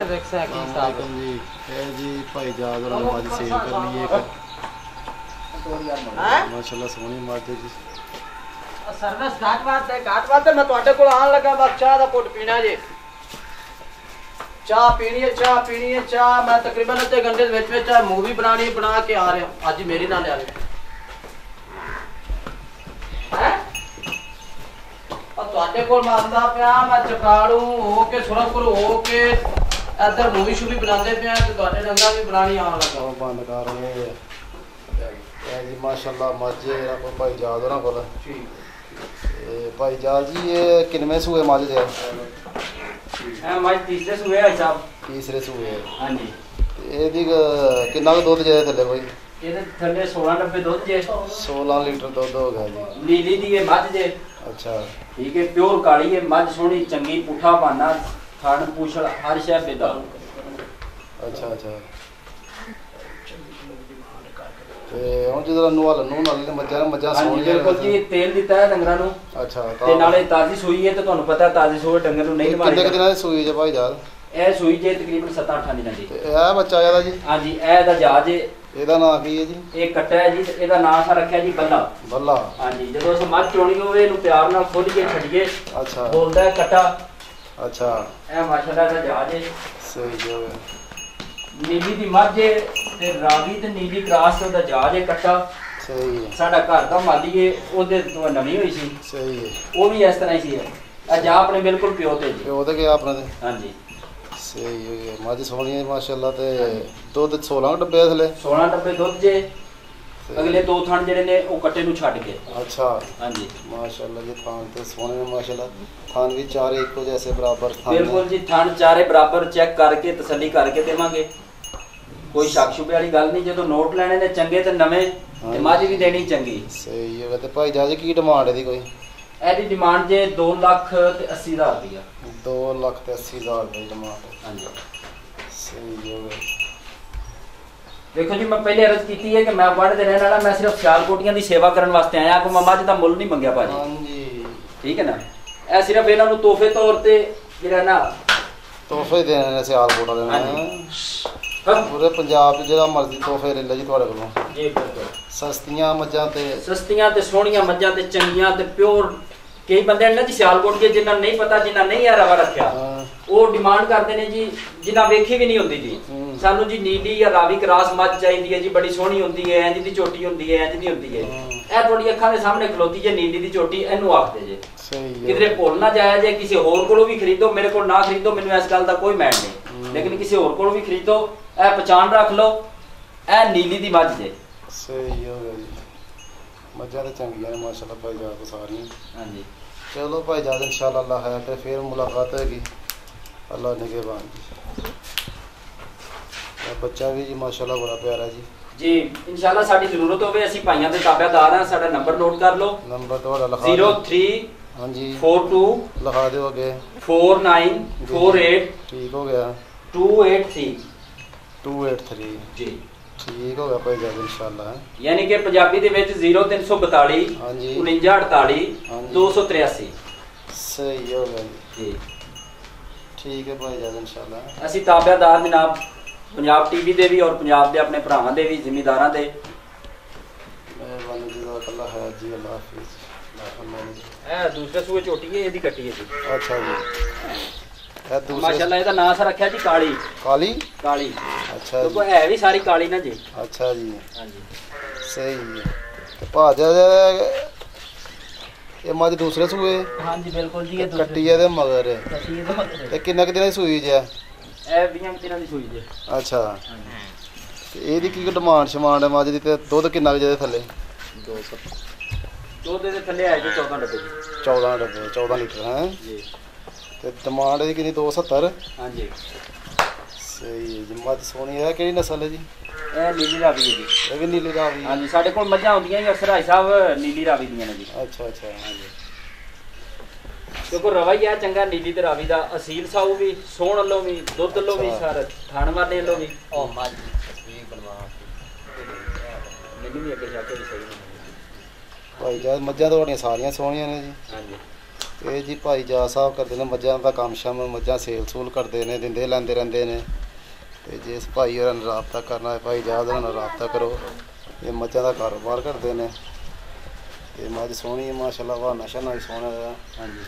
चाह मैं तकरीबन अद्धे घंटे चाह मूवी बनानी बना के आ रहा अज मेरी ना लिया को जगाड़ू होके सुरखपुर होके इधर मूवी शूवी बनाते पे हैं तो गाने नंगा भी बनानी आने लगा वो बंद कर रहे हैं ये जी माशाल्लाह माजे ना को भाई जाद ना बोला ये भाई जाद जी ये किनमें सूए माजे दे हैं माज तीसरे सूए है साहब तीसरे सूए है हां जी ये दी कितना दूध जाए थले कोई ये थले 1690 दूध जे 16 लीटर दूध होगा जी नीली दी है माजे अच्छा ठीक है प्योर काली है माज सोनी चंगी पुठा पाना खान पूछल हर शय बेदा अच्छा अच्छा ते हम जरा नूवाल नून वाले मजा मजा सोनी बिल्कुल जी तेल दिता है डंगरा नु अच्छा ते नाले ताजी सूई है ते तो थानू पता है ताजी सूई डंगर नु नहीं मारे कितने दिना दी सूई जे भाई जाल ए सूई जे तकरीबन 7-8 दिना दी ए बच्चा जदा जी हां जी ए दा जहाज है एदा नाम की है जी ए कट्टा है जी एदा नाम सा रखया जी बल्ला बल्ला हां जी जदों अस मच चोणी होवे नु प्यार नाल खोल के छड़िए अच्छा बोलदा है कट्टा अच्छा ए माशाल्लाह दा जहाज सही जो है नीली दी माजे ते रावी ते नीली क्रास दा जहाज इकट्ठा सही है साडा घर दा माली है ओदे तो नवी होई सी सही है ओ भी इस तरह ही सी है आज आपने बिल्कुल प्यो ते के आपने हां जी सही है माजे सोनी है माशाल्लाह ते दूध 16 डब्बे थले 16 डब्बे दूध जे अगले दो थान जेड़े ने ओ कट्टे नु छाड़ के अच्छा हां जी माशाल्लाह जी थान ते सोने में माशाल्लाह थान भी चारे एको जैसे बराबर थान बिल्कुल जी थान चारे बराबर चेक करके तसल्ली करके देवांगे कोई शक शुबे वाली गल नहीं जदों नोट लेने ने चंगे ते नवे ते माजी भी देनी चंगी सही है ते भाई जाजी की डिमांड है दी कोई एदी डिमांड जे 2 लाख ते 80000 रुपया 2 लाख ते 80000 रुपया डिमांड हां जी सही है देखो जी मैं पहले अर्ज की है कि मैं वड़ दे रहने वाला मैं सिर्फ सियालकोटियां दी सेवा करने वास्ते आया को मम्मा जी दा मुल नहीं मंगया पाजी हां जी ठीक है ना ए सिर्फ इना नु तोहफे तौर ते जेड़ा ना तोहफे देने ने सियालकोट वाले हां जी सब पूरे पंजाब ते जेड़ा मर्जी तोहफे ले ले जी तुम्हारे कोलों जी बिल्कुल सस्तियां सोहणियां मज्जां ते चंगियां ते प्योर कई बंदे ने जी सियालकोट के जिन्ना नहीं पता जिन्ना नहीं है रवा रखया ओ डिमांड करदे ने जी जिन्ना वेखी भी नहीं हुंदी जी सानू जी नीली या रावी क्रास मच चाहिदी है जी बड़ी सोहनी हुंदी है इंज दी चोटी हुंदी है इंज दी हुंदी है ए थोड़ी अखां दे सामने खलोती जे नीली दी चोटी एनु आखदे जे सही है किधरे भुल ना जाए जे किसी होर कोलो भी खरीदो मेरे को ना खरीदो मेनू इस गल दा कोई मैंड नहीं लेकिन किसी होर कोलो भी खरीदो ए पहचान रख लो ए नीली दी मच जे सही हो गया जी मजा ते चंगी है माशाल्लाह भाई जान को सारी हां जी चलो भाई जान इंशाल्लाह अल्लाह है ते फिर मुलाकात होगी अल्लाह निगहबान जी बच्चा भी जी माशाल्लाह बड़ा प्यारा जी जी इंशाल्लाह साडी जरूरत होवे असि भाइयां दे ताबेदार हां साडा नंबर नोट कर लो नंबर तोड़ा लिखा 03 हां जी 42 लिखा दियो अगे 4948 ठीक हो गया 283 जी ठीक होगा भाई जान इंशाल्लाह यानी कि पंजाबी दे विच 0342 हां जी 4948 283 सही हो गया जी ठीक है भाई जान इंशाल्लाह असि ताबेदार जनाब पंजाब टीवी दे भी और पंजाब दे अपने भरावां दे भी जिम्मेदारां दे मेहरबानी जी अल्लाह है जी अल्लाह हाफिज़ ए दूसरे सूए चोटी है एदी कटी है जी अच्छा जी ए दूसरे माशाल्लाह एदा नाम सा रखया जी काली काली काली अच्छा तो को है भी सारी काली ना जी अच्छा जी हां जी सही है तो भाजा ये माजी दूसरे सूए हां जी बिल्कुल जी ये दूसरे कटी है मगर ते किन्ने क दिन दी सूई जे ए 20 दिना दी सूई जे अच्छा ते एदी की डिमांड शमांड है माज दी ते दूध कितना जे थले 200 दूध दे थले है जे 14 डब्बे 14 लीटर हैं जी ते डिमांड दी कितनी 270 हां जी सही है जी मत सोनी है केड़ी नस्ल है जी ए नीली रावी जी ए भी नीली रावी हां जी साडे कोल मज्जां होंदियां ही अक्सर भाई साहब नीली रावी दियां ने जी अच्छा अच्छा हां जी देखो रवैया चंगा नीली ते रावी दा असील साऊ भी सोण लो भी दूध लो भी सारा थान मारने लो भी ओ मां जी तस्वीर बनवा लेकिन ये अगर जाके भी सही भाई जान मज्जा तो सारियां सोहणियां ने जी हां जी तो जी भाई जात साहब करते हैं मझां का कम शम, मझां सेल सूल करते हैं, दिंदे लैंदे रहंदे ने। तो जिस भाई होर राबता करना है भाई जात होर राबता करो, ये मझां का कारोबार करते हैं। ये मझ सोहनी माशाल्लाह बहाना शाना भी सोहना है। हाँ जी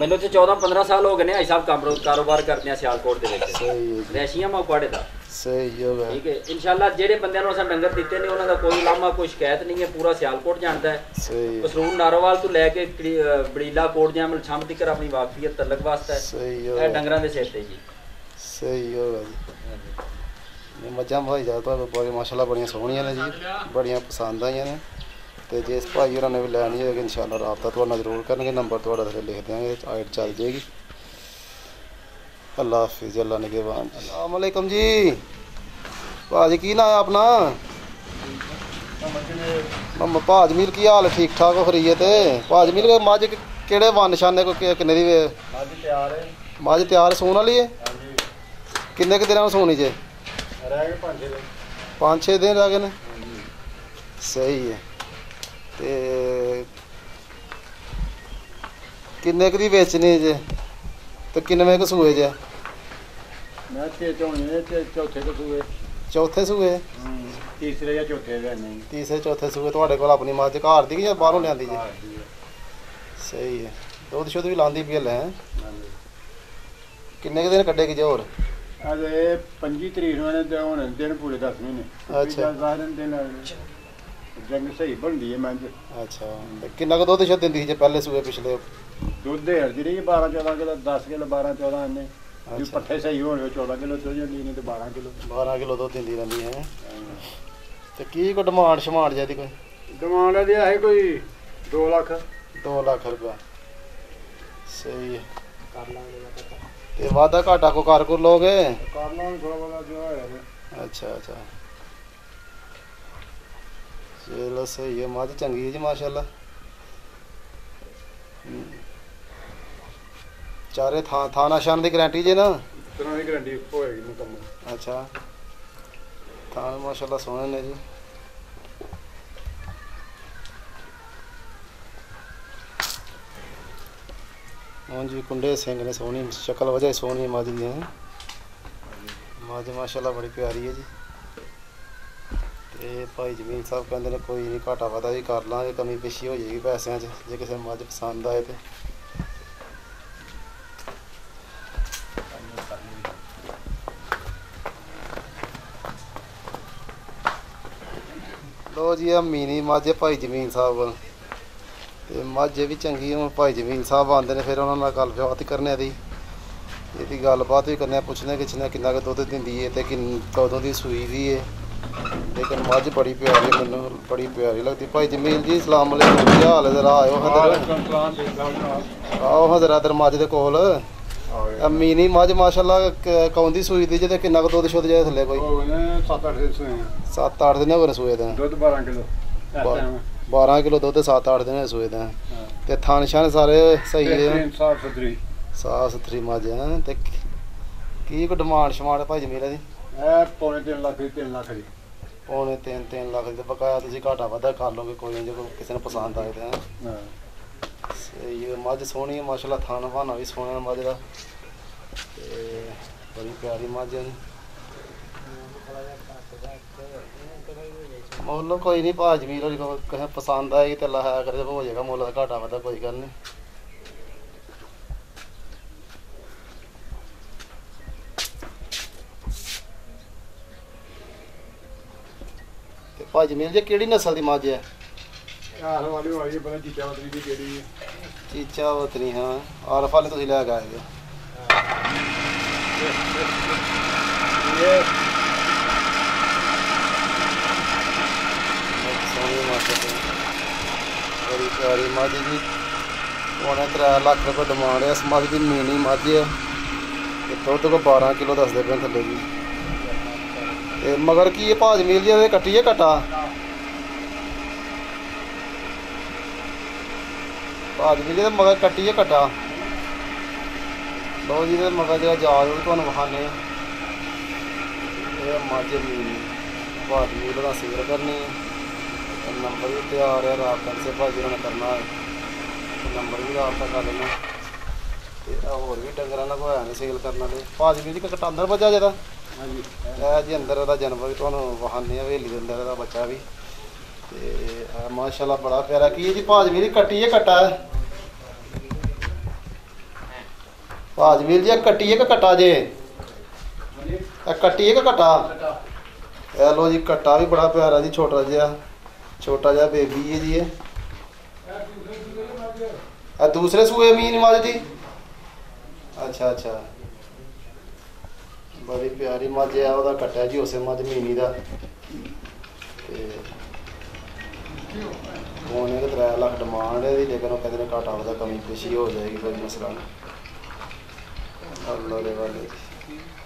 मैनू तो 14-15 साल हो गए ने भाई साहब कारोबार करते हैं सियालकोट दे विच, रैशियां मां पाड़े दा सही होगा। ठीक है इंशाल्लाह जेडे बंदे ने डंगर दिते ने उन्होंने कोई लामा कोई शिकायत नहीं है, पूरा सियालकोट जानता है सही। कसरूर नारोवाल तो लैके बड़ीला कोट जाम छम तक अपनी वाकफियत तलक वास्ता है डंगरां दे सिर ते जी सही होगा जी। मझां भाई जात माशाल्लाह बड़ियां सोहणियां ने जी, बड़ियां पसंद आईयां ने। तो जिस भाई होरां ने भी लैनी होगी इंशाल्लाह राबता तुहाडा जरूर करनगे, नंबर तुहाडा थल्ले लिख देंगे, आइट चल जाएगी। अल्लाह हाफिज़ अल्लाह निगहबान। अस्सलामुअलैकुम जी भाजी की ना है अपना भाज मीर, की हाल ठीक ठाक हो खरीए? तो भाज मीर मझ केड़े वन शान है, किन्ने दी मझ तैयार सून वाली है? किन्ने क दिन सूनी जे? 5-6 दिन रह गए ने। सही है। ते किन्ने क दी बेचनी जे तो किनवे के सूए जे? चौथे सूए, तीसरे चौथे सूए। तुहाडे कोल अपनी मझ घर दी जां बाहरों लियांदी जे? सही है। दुध शुद्ध भी लांदी पई है? किन्ने दिन कड्डेगी जे होर? अजे 25 तरीक होने दिन पूरे 10 महीने। अच्छा जंग सही बनदी है मझ। अच्छा किन्ना क दुध शुद्ध दिंदी जे पहले सूए पिछले? दूध हरदी रही 12-14 किलो, 10 किलो 12-14 आने। अच्छा। पट्ठे सही हो 14 किलो दूध नहीं तो 12 किलो दूध दी रही है। तो की कोई डिमांड शमांड जी? कोई डिमांड है कोई 2 लाख रुपया। सही है। तो वादा घाटा को कार को लोगे? अच्छा चलो सही है। मझ चंगी है जी माशाल्लाह, चारे थाना शान दी गारंटी जे ना? अच्छा थान माशाल्लाह सोहने ने जी। हाँ जी कुंडे सिंह ने सोहनी शक्ल वजह सोहनी मझ दी है। मझ माशाल्लाह बड़ी प्यारी है जी। ये भाई जमील साहब कहते हैं कोई नहीं घाटा वादा भी कर लाँगे, कमी पेशी हो जाएगी पैसों जो किसी मझ पसंद आए तो। लो जी मीनी मझ भाई जमील साहब को मझ भी चंगी। हम भाई जमील साहब आते हैं फिर उन्होंने गलबात करने की, ये गलबात भी करने पुछने किसने कि दुध दी है तो कदों की सूई दी है। लेकिन मझ बड़ी प्यारी, मैंने बड़ी प्यारी लगती। भाई जमील जी सलाम अलैकुम, क्या हाल है? जरा आओ हजरा इधर मझ दे कोल। मीनी मझ माशाल्लाह कौन दी सूई दी जे? किन्ना क दुध शुद्ध जे थल्ले? कोई 7-8 दिन हो गए सूए दे। 12 किलो दुध 7-8 दिन हो सूए दे। ते थान शान सारे सही है, साफ सुथरी मझ है। ते की कोई डिमांड शमांड भाई जमील दी? 3.5 लाख दी। 3.5 लाख दी बकाया तुसी घाटा वादा कर लोगे कोई नहीं, जो किसी ने पसंद आए तो। ये मझ सोहनी है माशाल्लाह, थान बहाना भी सोहना मझ दा, बड़ी प्यारी मझ है। मुल्ल कोई नहीं भाज मीर हो किसी पसंद आएगी तो लाया करे हो जाएगा मुल्ल का घाटा वादा, कोई गल नहीं। भाई जमील जी केड़ी नस्ल दी मझ है? चीचा वतनी। हाँ आरफ वाले तुसीं लैके आए बड़ी प्यारी मझ जी। 3.5 लाख रुपये डिमांड है इस मझ की। मीनी मझ है, दुध को 12 किलो दसदे पे थल्ले जी। मगर की ये भाज मील जी कट्टी है कट्टा? भाज मील जी मगर कट्टी है कट्टा? लो जी मगर जो जाल तुम विखाने मझ मील भाज मील का सेल करनी है। नंबर भी तैयार है रबता से भाजी होने करना है नंबर भी रबता कर लेना होर भी डंगर को है नहीं सेल करना भाजी भी घट्ट अंदर बचा जरा जी अंदर जन्म भी थोड़ा वहाने हवेली अंदर का बच्चा भी तो माशाल्लाह बड़ा प्यारा की जी भाजवी कट्टी कट्टा है भाजवीर जी कट्टी कट्टा जे कट्टी कट्टा लो जी कट्टा भी बड़ा प्यारा जी छोटा जहा बेबी है जी ये दूसरे सूए मीन माल जी अच्छा अच्छा बड़ी प्यारी मज है वह कट्टा जी उस मज मीनी का फोन 3 लाख डिमांड है लेकिन वह कहते घाटा वह कमी पेशी हो जाएगी कोई मसला नहीं।